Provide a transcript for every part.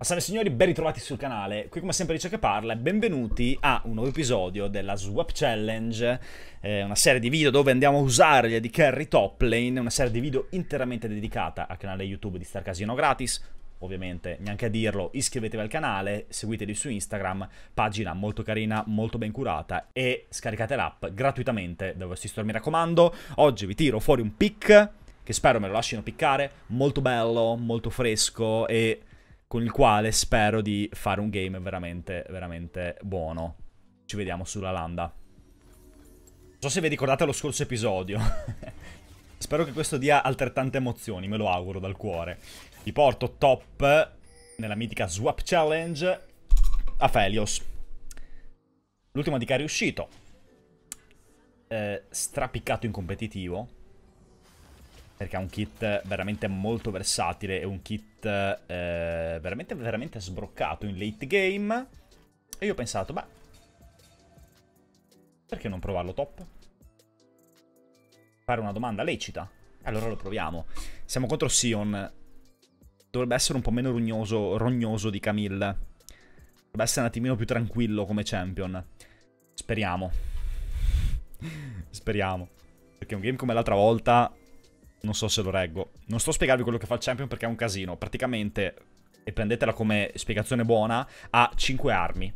Salve signori, ben ritrovati sul canale. Qui come sempre dice che parla e benvenuti a un nuovo episodio della Swap Challenge, una serie di video dove andiamo a usare gli AD Carry top lane, una serie di video interamente dedicata al canale YouTube di StarCasinò.gratis. Ovviamente, neanche a dirlo, iscrivetevi al canale, seguiteli su Instagram, pagina molto carina, molto ben curata, e scaricate l'app gratuitamente dal vostro store, mi raccomando. Oggi vi tiro fuori un pick che spero me lo lasciano piccare, molto bello, molto fresco e con il quale spero di fare un game veramente, veramente buono. Ci vediamo sulla landa. Non so se vi ricordate lo scorso episodio. Spero che questo dia altrettante emozioni, me lo auguro dal cuore. Vi porto top nella mitica Swap Challenge Aphelios. L'ultimo di Carry uscito. Strapiccato in competitivo. Perché ha un kit veramente molto versatile e un kit veramente, veramente sbroccato in late game. E io ho pensato, beh, perché non provarlo top? Fare una domanda lecita. Allora lo proviamo. Siamo contro Sion. Dovrebbe essere un po' meno rognoso di Camille. Dovrebbe essere un attimino più tranquillo come champion. Speriamo. Speriamo. Perché un game come l'altra volta... non so se lo reggo. Non sto a spiegarvi quello che fa il champion perché è un casino. Praticamente, e prendetela come spiegazione buona, ha 5 armi.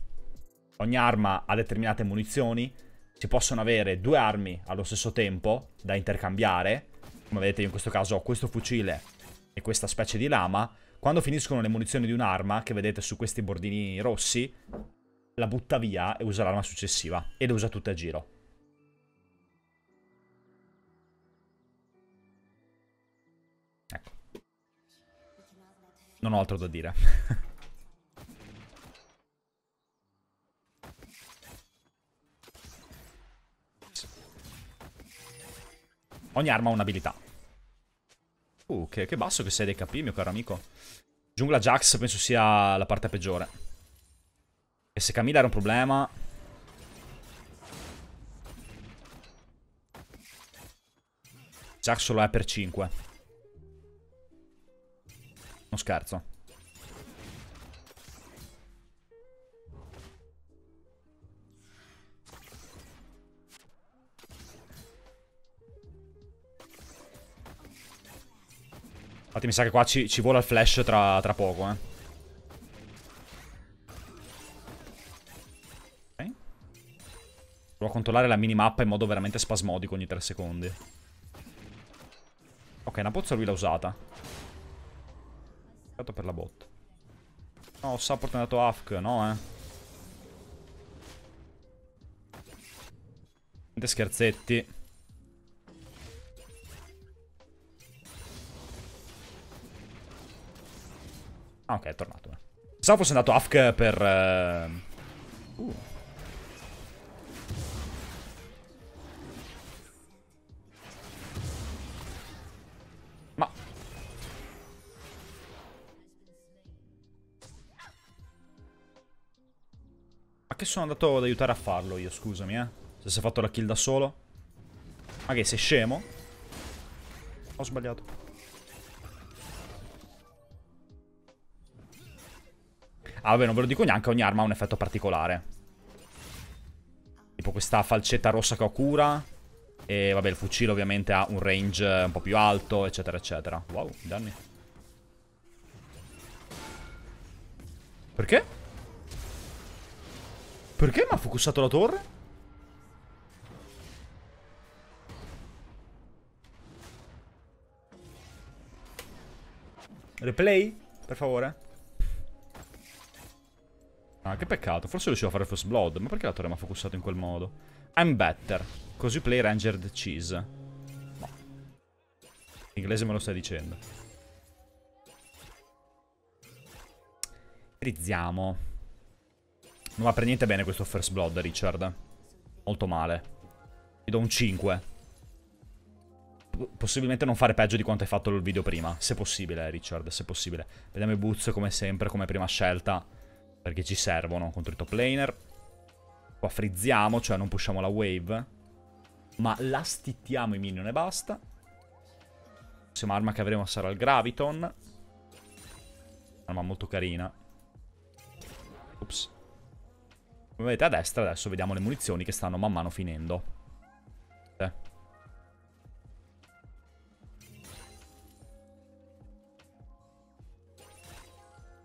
Ogni arma ha determinate munizioni. Si possono avere 2 armi allo stesso tempo da intercambiare. Come vedete io in questo caso ho questo fucile e questa specie di lama. Quando finiscono le munizioni di un'arma, che vedete su questi bordini rossi, la butta via e usa l'arma successiva. E le usa tutte a giro. Non ho altro da dire. Ogni arma ha un'abilità. Che basso che sei dei KP, mio caro amico. Giungla Jax penso sia la parte peggiore. E se Camilla era un problema... Jax lo è per 5. Non scherzo. Infatti mi sa che qua ci vola il flash tra poco, eh. Ok. Provo a controllare la minimappa in modo veramente spasmodico ogni 3 secondi. Ok, una pozza lui l'ha usata. Per la bot. No, support è andato AFK, no Niente scherzetti. Ah, ok, è tornato. Pensavo fosse andato AFK per... sono andato ad aiutare a farlo io, scusami, se si è fatto la kill da solo. Ma che sei scemo? Ho sbagliato. Ah vabbè, non ve lo dico neanche, ogni arma ha un effetto particolare. Tipo questa falcetta rossa che ho cura. E vabbè, il fucile ovviamente ha un range un po' più alto, eccetera eccetera. Wow, danni. Perché? Perché mi ha focussato la torre? Replay? Per favore. Ah, che peccato. Forse riuscivo a fare first blood. Ma perché la torre mi ha focussato in quel modo? I'm better. Così play ranged cheese. No. In inglese me lo stai dicendo. Rizziamo. Non va per niente bene questo first blood, Richard. Molto male. Ti do un 5. Possibilmente non fare peggio di quanto hai fatto il video prima. Se possibile, Richard, se possibile. Vediamo i boots come sempre, come prima scelta. Perché ci servono contro i top laner. Qua frizziamo, cioè non pushiamo la wave. Ma la stittiamo i minion e basta. L'ultima arma che avremo sarà il Graviton. Arma molto carina. Ops. Come vedete a destra adesso vediamo le munizioni che stanno man mano finendo.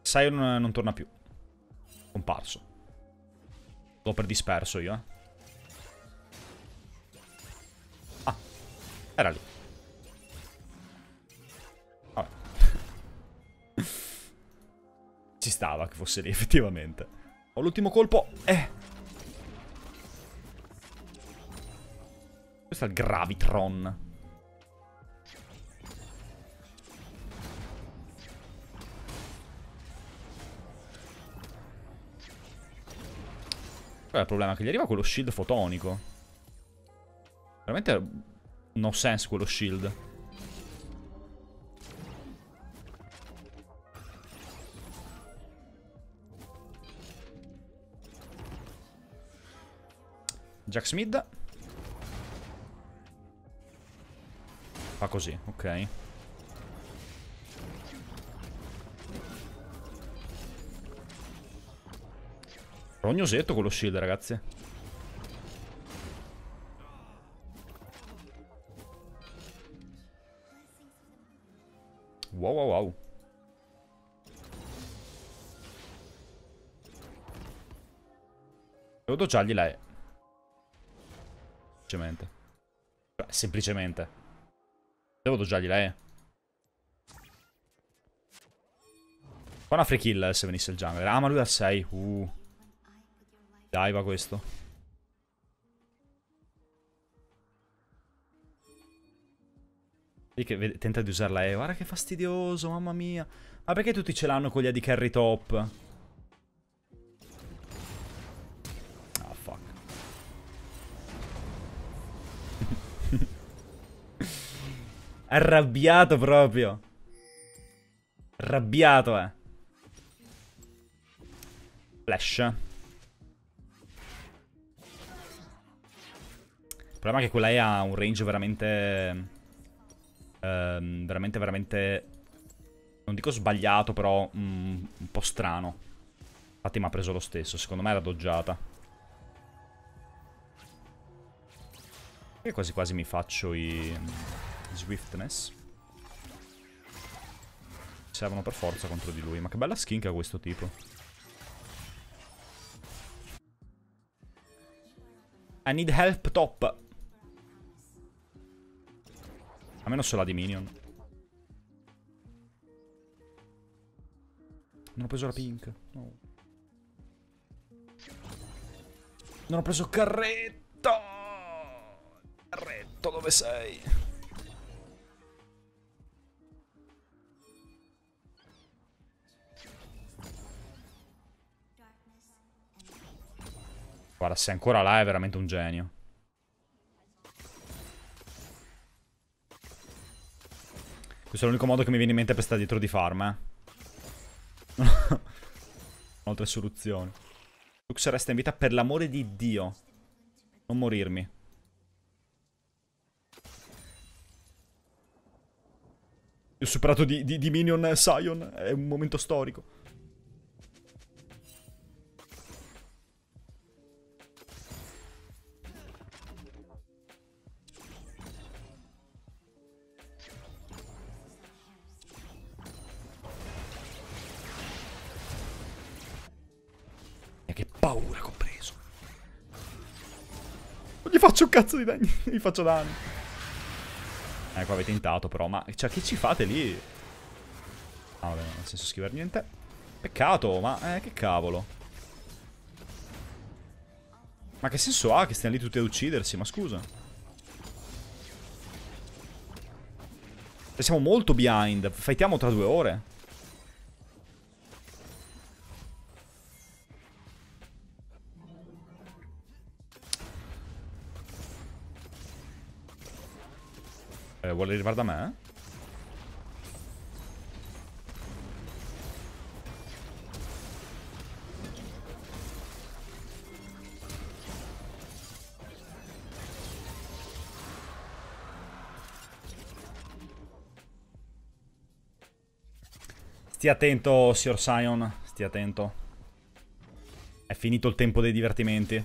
Sion non torna più. Comparso. L'ho per disperso io, eh. Ah, era lì. Vabbè. Ci stava che fosse lì, effettivamente. Ho l'ultimo colpo. Questo è il Graviton. Qual è il problema? Che gli arriva quello shield fotonico. Veramente no sense quello shield. Jax mid. Fa così, ok. Rognosetto con lo shield, ragazzi. Wow, wow, wow. Devo doggiargli la E. Semplicemente. Beh, semplicemente. Devo doggiargli la E. Fa una free kill se venisse il jungler. Ah, ma lui ha 6. Dai, va questo. Vedi che tenta di usare la E. Guarda che fastidioso, mamma mia. Ma perché tutti ce l'hanno con gli A di carry top? Ah, fuck. Arrabbiato proprio. Arrabbiato, eh. Flash. Il problema è che quella E ha un range veramente... veramente... non dico sbagliato, però un po' strano. Infatti mi ha preso lo stesso. Secondo me era doggiata. E quasi quasi mi faccio i... swiftness. Servono per forza contro di lui. Ma che bella skin che ha questo tipo. I need help top. A meno se la di minion. Non ho preso la pink. No. Non ho preso carretto. Carretto, dove sei? Guarda, se è ancora là è veramente un genio. Questo è l'unico modo che mi viene in mente per stare dietro di farm, eh. Altre soluzioni. Lux resta in vita per l'amore di Dio. Non morirmi. Io ho superato di minion Sion. È un momento storico. Paura compreso. Non gli faccio un cazzo di danno. Gli faccio danno. Ecco, avete tentato però. Ma cioè, che ci fate lì? Ah, vabbè, non ha senso schivare niente. Peccato, ma che cavolo. Ma che senso ha che stiano lì tutti ad uccidersi? Ma scusa. Siamo molto behind. Fightiamo tra 2 ore. Vuole arrivare da me? Stia attento, signor Sion. Stia attento. È finito il tempo dei divertimenti.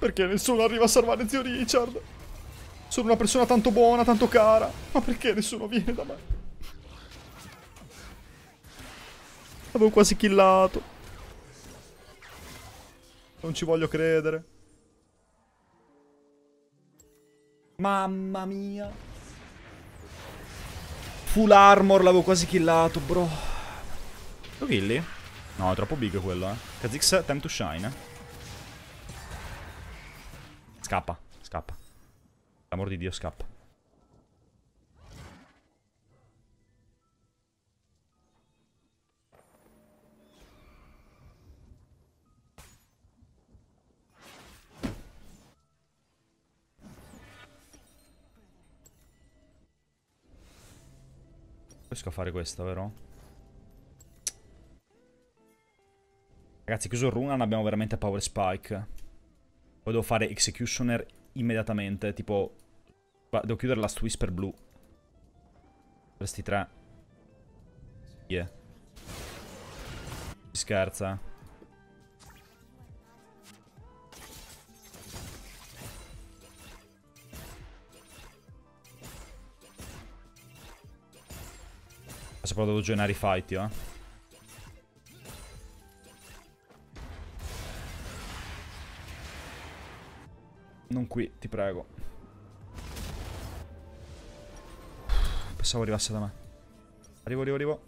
Perché nessuno arriva a salvare zio Richard? Sono una persona tanto buona, tanto cara. Ma perché nessuno viene da me? Avevo quasi killato. Non ci voglio credere. Mamma mia. Full armor, l'avevo quasi killato, bro. Lo killi? No, è troppo big quello, eh. Kha'Zix, time to shine, eh. Scappa, scappa. L'amor di Dio, scappa. Riesco a fare questa, vero? Ragazzi, chiuso il Runaan, abbiamo veramente power spike. Poi devo fare Executioner immediatamente, tipo... Devo chiudere Last Whisper blu. Questi tre. Yeah. Si scherza. Adesso però devo joinare i fight io, eh. Non qui, ti prego. Pensavo arrivasse da me. Arrivo, arrivo, arrivo.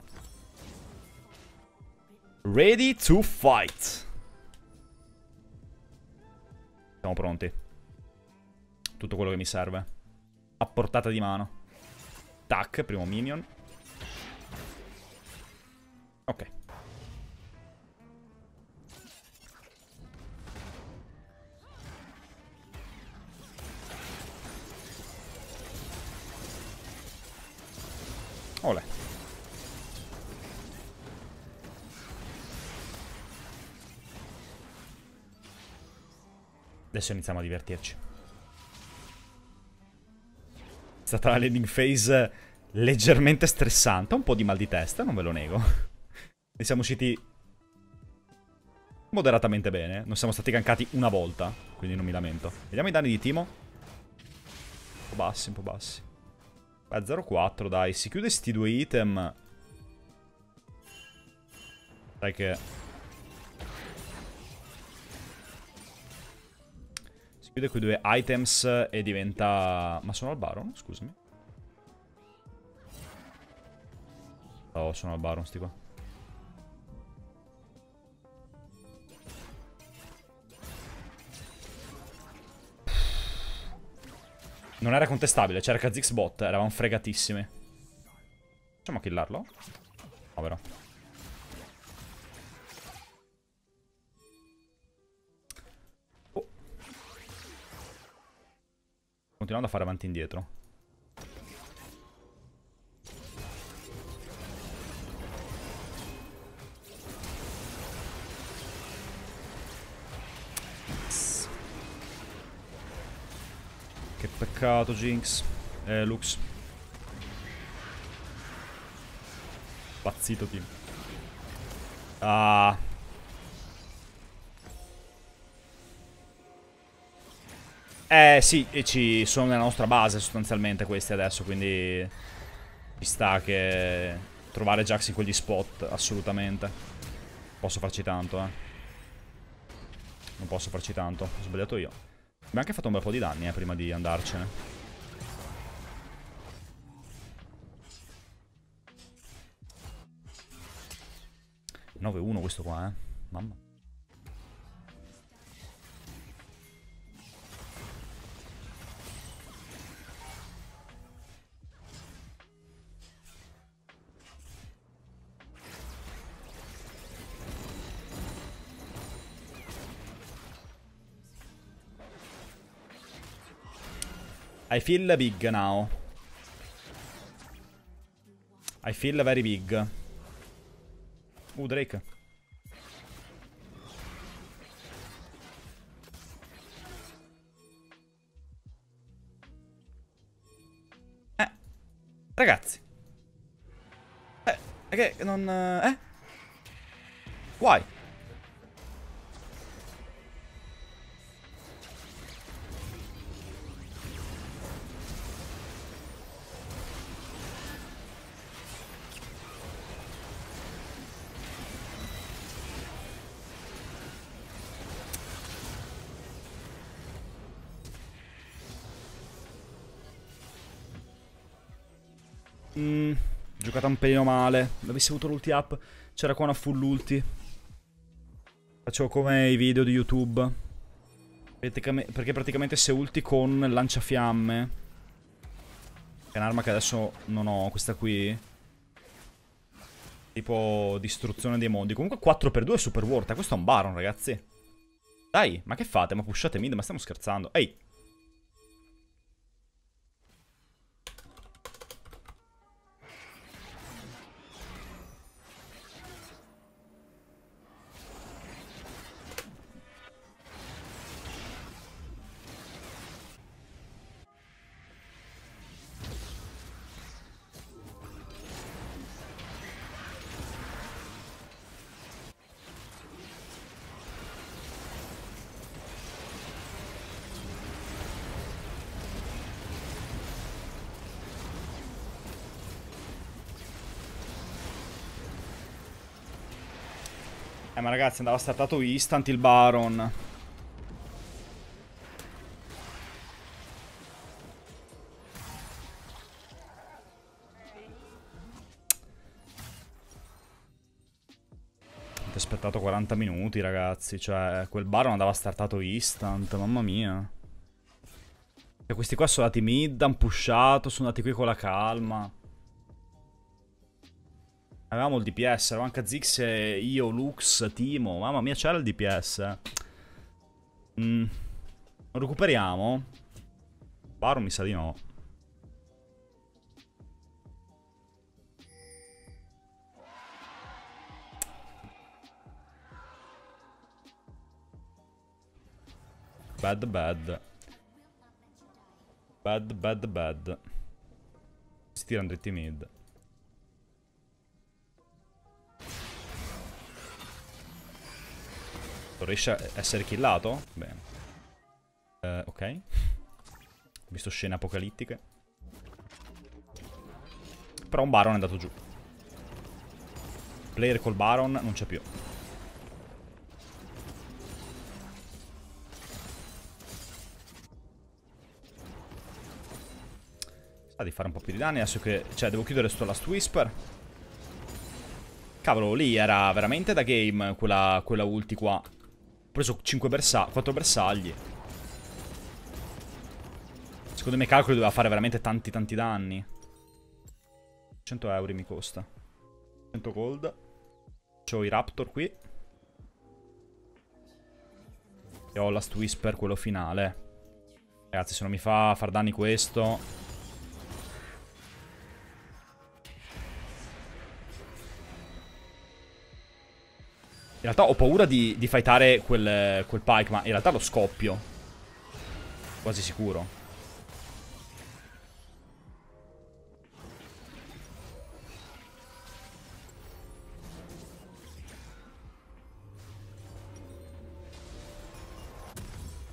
Ready to fight. Siamo pronti. Tutto quello che mi serve. A portata di mano. Tac, primo minion. Ok. Olè. Adesso iniziamo a divertirci. È stata la landing phase leggermente stressante. Un po' di mal di testa, non ve lo nego. Ne siamo usciti moderatamente bene. Non siamo stati gankati una volta, quindi non mi lamento. Vediamo i danni di Timo. Un po' bassi, un po' bassi. 0-4, dai, si chiude sti due item. Sai che... Si chiude quei due items e diventa... Ma sono al Baron? Scusami. Oh, sono al Baron sti qua. Non era contestabile, c'era Kha'Zix bot, eravamo fregatissimi. Facciamo a killarlo? No, però. Oh. Continuando a fare avanti e indietro. Che peccato, Jinx. Lux. Pazzito team. Ah. Sì, e ci sono nella nostra base sostanzialmente questi adesso, quindi... Ci sta che... Trovare Jax in quegli spot, assolutamente. Posso farci tanto, eh. Non posso farci tanto, ho sbagliato io. Abbiamo anche fatto un bel po' di danni, prima di andarcene. -1 questo qua, eh. Mamma. I feel big now. I feel very big. Drake. Ragazzi. Perché non... Guai. Giocata un pelino male. L'avessi avuto l'ulti up. C'era qua una full ulti. Facevo come i video di YouTube. Perché praticamente se ulti con lanciafiamme, che è un'arma che adesso non ho, questa qui, tipo distruzione dei mondi. Comunque 4x2 super worth. Questo è un Baron, ragazzi. Dai, ma che fate? Ma pushate mid? Ma stiamo scherzando. Ehi. Ma ragazzi, andava startato instant il Baron. Ho aspettato 40 minuti, ragazzi. Cioè, quel Baron andava startato instant. Mamma mia. E questi qua sono andati mid, hanno pushato, sono andati qui con la calma. Avevamo il DPS, eravamo anche Kha'Zix, io, Lux, Timo. Mamma mia, c'era il DPS. Lo recuperiamo? Baron mi sa di no. Bad, bad. Bad, bad, bad. Si tirano dritti mid. Riesce a essere killato? Bene. Ok. Ho visto scene apocalittiche. Però un Baron è andato giù. Player col Baron non c'è più. Sta di fare un po' più di danni adesso che... Cioè, devo chiudere sto Last Whisper. Cavolo, lì era veramente da game quella ulti qua. Ho preso 4 bersagli. Secondo me i calcoli doveva fare veramente tanti danni. 100 euro mi costa. 100 gold. C'ho i Raptor qui. E ho Last Whisper, quello finale. Ragazzi, se non mi fa far danni questo... In realtà ho paura di fightare quel Pyke, ma in realtà lo scoppio. Quasi sicuro.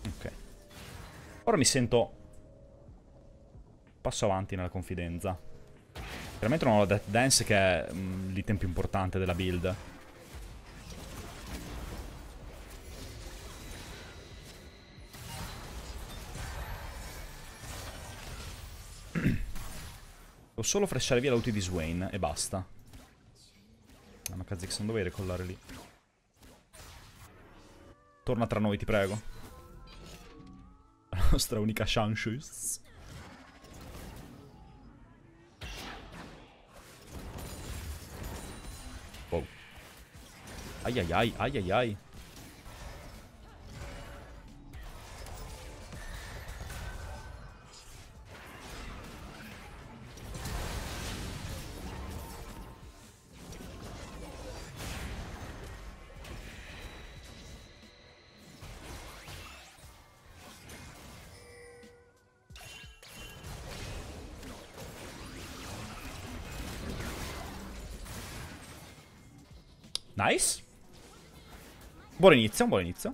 Ok. Ora mi sento... Passo avanti nella confidenza. Veramente non ho la Death Dance, che è il tempo importante della build. Devo solo freshare via l'auto di Swain e basta. Ma Kha'Zix non doveva collare lì. Torna tra noi, ti prego. La nostra unica chance. Wow. Ai ai ai, ai ai ai. Nice. Buon inizio, un buon inizio.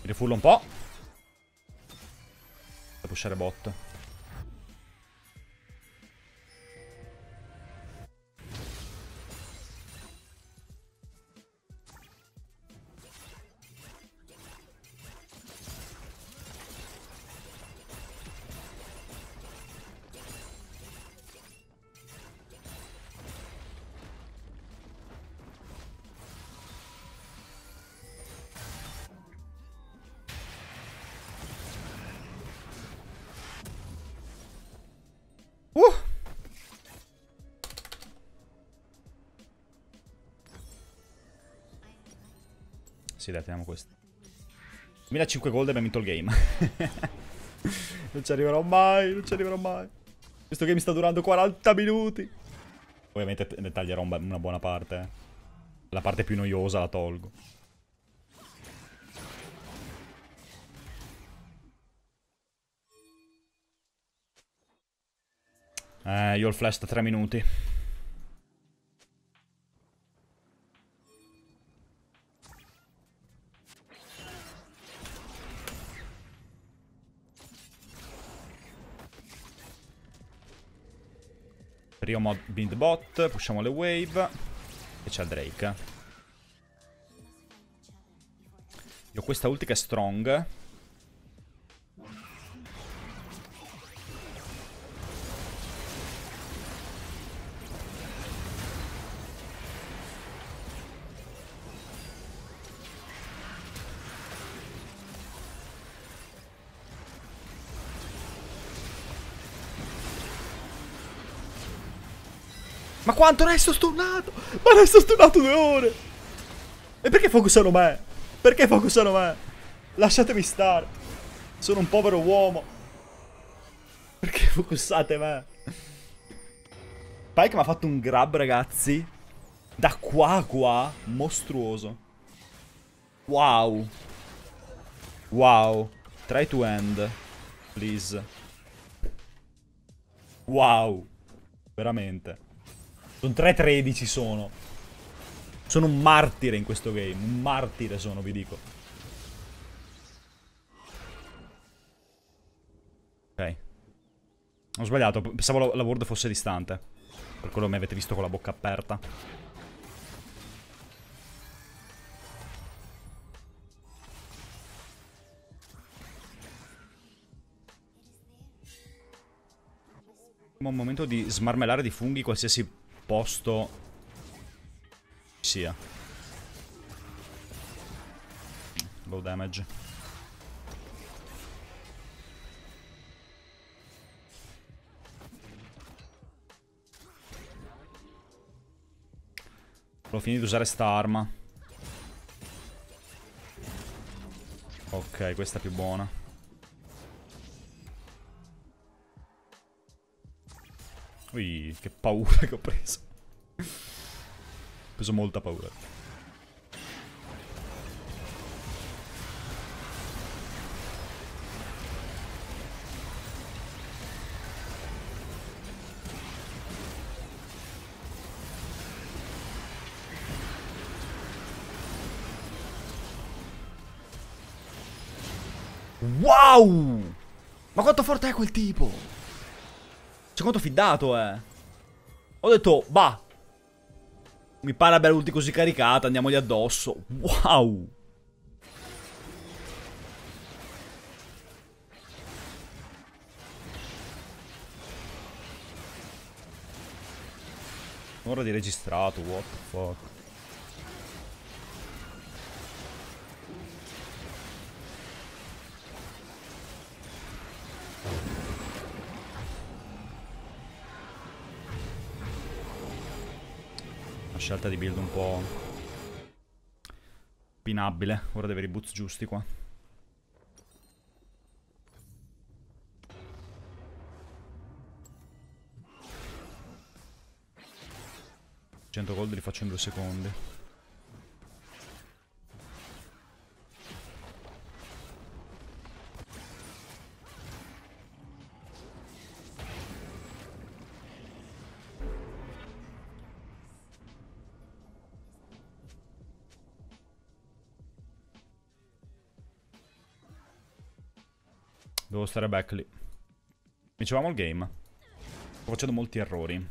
Mi rifullo un po'. Per pushare bot. Sì, dai, teniamo questo. 2005 gold e abbiamo vinto il game. Non ci arriverò mai, non ci arriverò mai. Questo game sta durando 40 minuti. Ovviamente ne taglierò una buona parte. La parte più noiosa la tolgo. Io ho il flash da 3 minuti. Primo bind bot, pushiamo le wave. E c'è il Drake. Io ho questa ulti che è strong. Ma quanto resto stunnato? Ma resto stunnato 2 ore! E perché focusano me? Perché focusano me? Lasciatemi stare. Sono un povero uomo. Perché focussate me? Pyke mi ha fatto un grab, ragazzi. Da qua a qua. Mostruoso. Wow. Wow. Try to end. Please. Wow. Veramente. Sono 3-13 sono. Sono un martire in questo game. Un martire sono, vi dico. Ok. Ho sbagliato. Pensavo la ward fosse distante. Per quello mi avete visto con la bocca aperta. Un momento di smarmellare di funghi qualsiasi posto sia. Low damage. Ho finito di usare sta arma. Ok, questa è più buona. Ui, che paura che ho preso. Ho preso molta paura. Wow! Ma quanto forte è quel tipo? C'è quanto fidato, eh. Ho detto, bah. Mi pare aver ulti così caricata, andiamogli addosso. Wow. Ora di registrato, what the fuck. Scelta di build un po' pinabile. Ora deve avere i boots giusti qua. 100 gold li faccio in 2 secondi. Devo stare back lì. Vincevamo il game. Sto facendo molti errori.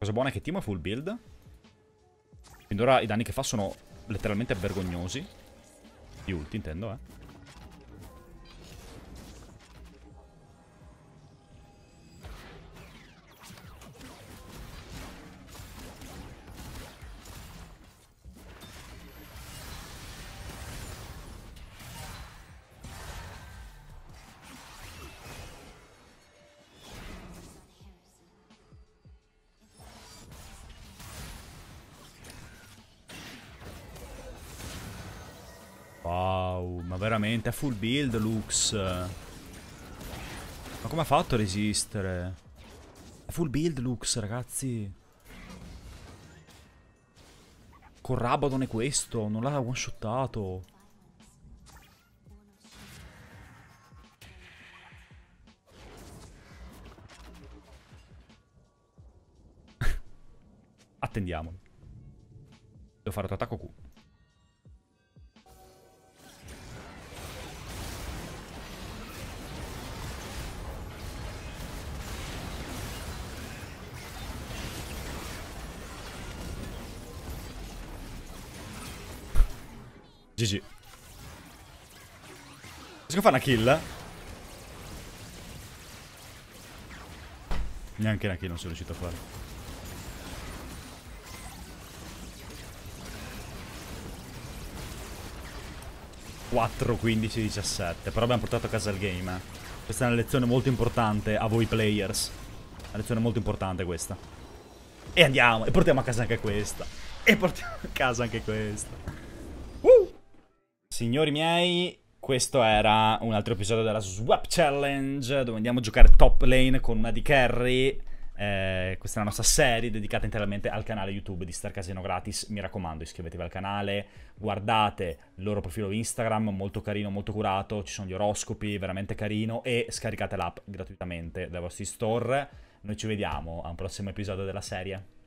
Cosa buona è che Timo è full build. Quindi ora i danni che fa sono letteralmente vergognosi. Di ulti intendo, eh. Wow, ma veramente, è full build Lux. Ma come ha fatto a resistere? È full build Lux, ragazzi. Con Rabadon è questo, non l'ha one-shottato. Attendiamolo. Devo fare l'attacco Q. GG. Riesco a fare una kill? Neanche una kill non sono riuscito a fare. (4, 15, 17). Però abbiamo portato a casa il game, eh. Questa è una lezione molto importante a voi players. Una lezione molto importante questa. E andiamo. E portiamo a casa anche questa. E portiamo a casa anche questa. Signori miei, questo era un altro episodio della Swap Challenge, dove andiamo a giocare top lane con una di carry. Questa è la nostra serie dedicata interamente al canale YouTube di StarCasinò.gratis. Mi raccomando, iscrivetevi al canale, guardate il loro profilo Instagram, molto carino, molto curato, ci sono gli oroscopi, veramente carino, e scaricate l'app gratuitamente dai vostri store. Noi ci vediamo a un prossimo episodio della serie.